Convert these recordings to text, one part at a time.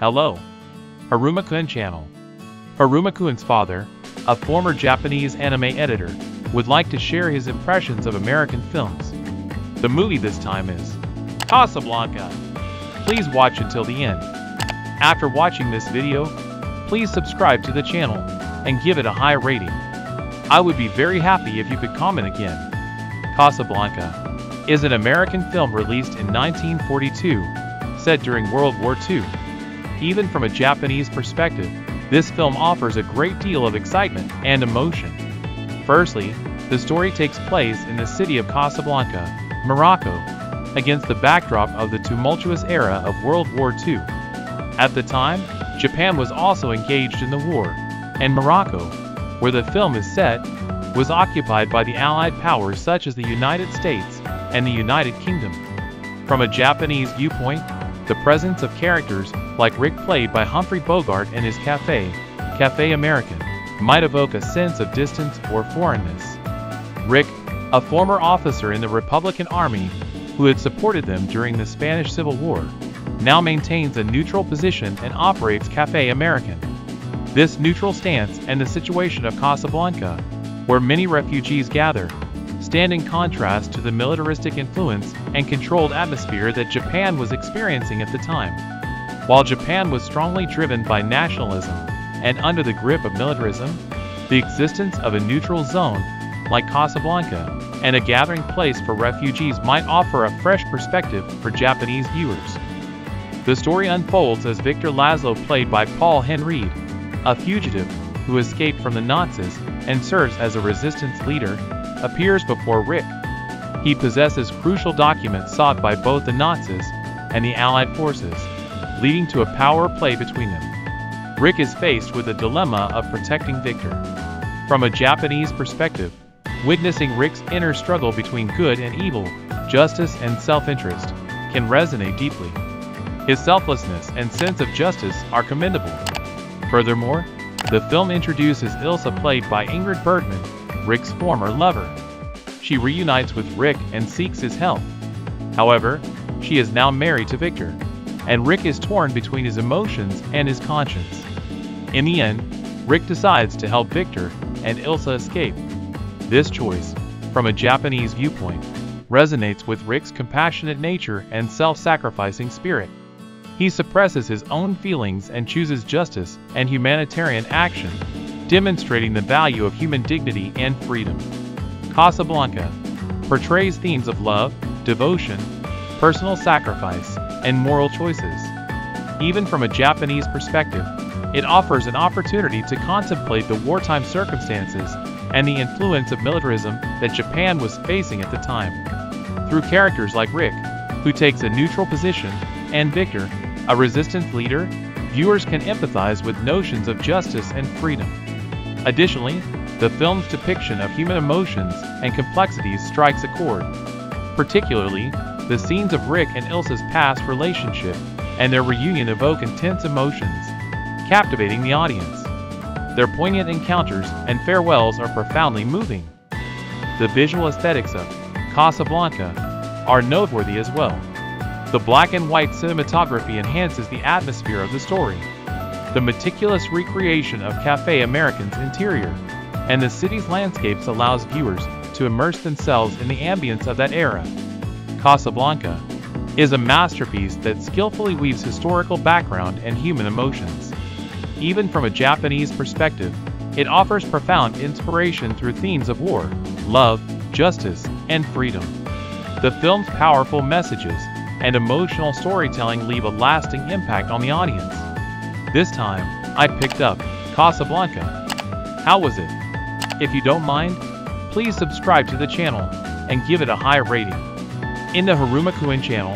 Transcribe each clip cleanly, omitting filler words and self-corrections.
Hello! Harumakun Channel. Harumakun's father, a former Japanese anime editor, would like to share his impressions of American films. The movie this time is Casablanca. Please watch until the end. After watching this video, please subscribe to the channel and give it a high rating. I would be very happy if you could comment again. Casablanca is an American film released in 1942, set during World War II. Even from a Japanese perspective, this film offers a great deal of excitement and emotion. Firstly, the story takes place in the city of Casablanca, Morocco, against the backdrop of the tumultuous era of World War II. At the time, Japan was also engaged in the war, and Morocco, where the film is set, was occupied by the Allied powers such as the United States and the United Kingdom. From a Japanese viewpoint, the presence of characters like Rick, played by Humphrey Bogart, and his Café American, might evoke a sense of distance or foreignness. Rick, a former officer in the Republican Army who had supported them during the Spanish Civil War, now maintains a neutral position and operates Café American. This neutral stance and the situation of Casablanca, where many refugees gather, stand in contrast to the militaristic influence and controlled atmosphere that Japan was experiencing at the time. While Japan was strongly driven by nationalism and under the grip of militarism, the existence of a neutral zone, like Casablanca, and a gathering place for refugees might offer a fresh perspective for Japanese viewers. The story unfolds as Victor Laszlo, played by Paul Henried, a fugitive who escaped from the Nazis and serves as a resistance leader, appears before Rick. He possesses crucial documents sought by both the Nazis and the Allied forces, leading to a power play between them. Rick is faced with a dilemma of protecting Victor. From a Japanese perspective, witnessing Rick's inner struggle between good and evil, justice and self-interest, can resonate deeply. His selflessness and sense of justice are commendable. Furthermore, the film introduces Ilsa, played by Ingrid Bergman, Rick's former lover. She reunites with Rick and seeks his help. However, she is now married to Victor, and Rick is torn between his emotions and his conscience. In the end, Rick decides to help Victor and Ilsa escape. This choice, from a Japanese viewpoint, resonates with Rick's compassionate nature and self-sacrificing spirit. He suppresses his own feelings and chooses justice and humanitarian action, demonstrating the value of human dignity and freedom. Casablanca portrays themes of love, devotion, personal sacrifice, and moral choices. Even from a Japanese perspective, it offers an opportunity to contemplate the wartime circumstances and the influence of militarism that Japan was facing at the time. Through characters like Rick, who takes a neutral position, and Victor, a resistance leader, viewers can empathize with notions of justice and freedom. Additionally, the film's depiction of human emotions and complexities strikes a chord. Particularly, the scenes of Rick and Ilsa's past relationship and their reunion evoke intense emotions, captivating the audience. Their poignant encounters and farewells are profoundly moving. The visual aesthetics of Casablanca are noteworthy as well. The black and white cinematography enhances the atmosphere of the story. The meticulous recreation of Café American's interior and the city's landscapes allows viewers to immerse themselves in the ambience of that era. Casablanca is a masterpiece that skillfully weaves historical background and human emotions. Even from a Japanese perspective, it offers profound inspiration through themes of war, love, justice, and freedom. The film's powerful messages and emotional storytelling leave a lasting impact on the audience. This time, I picked up Casablanca. How was it? If you don't mind, please subscribe to the channel and give it a high rating. In the Harumakuen channel,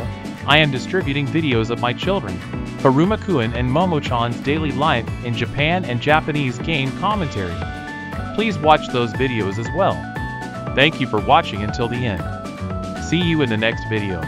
I am distributing videos of my children, Harumakuen and Momo-chan's daily life in Japan and Japanese game commentary. Please watch those videos as well. Thank you for watching until the end. See you in the next video.